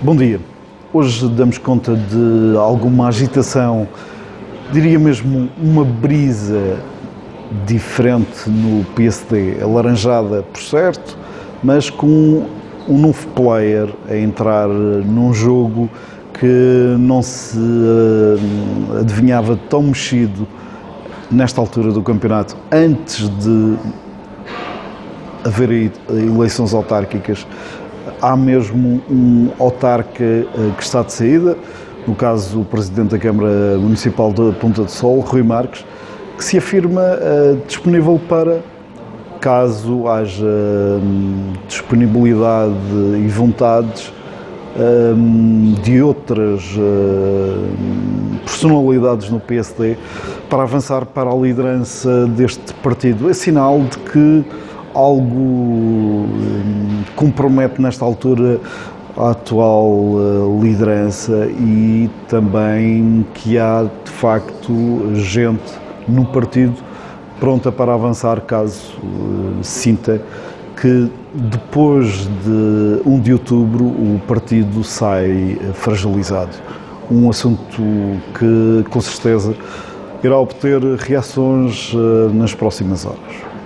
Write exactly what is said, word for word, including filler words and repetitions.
Bom dia. Hoje damos conta de alguma agitação, diria mesmo uma brisa diferente no P S D, alaranjada por certo, mas com um novo player a entrar num jogo que não se adivinhava tão mexido nesta altura do campeonato, antes de haver eleições autárquicas. Há mesmo um autarca que está de saída, no caso o Presidente da Câmara Municipal da Ponta do Sol, Rui Marques, que se afirma uh, disponível para, caso haja um, disponibilidade e vontades um, de outras uh, personalidades no P S D, para avançar para a liderança deste partido. É sinal de que algo compromete nesta altura a atual uh, liderança e também que há de facto gente no partido pronta para avançar caso uh, sinta que depois de primeiro de outubro o partido sai fragilizado. Um assunto que com certeza irá obter reações uh, nas próximas horas.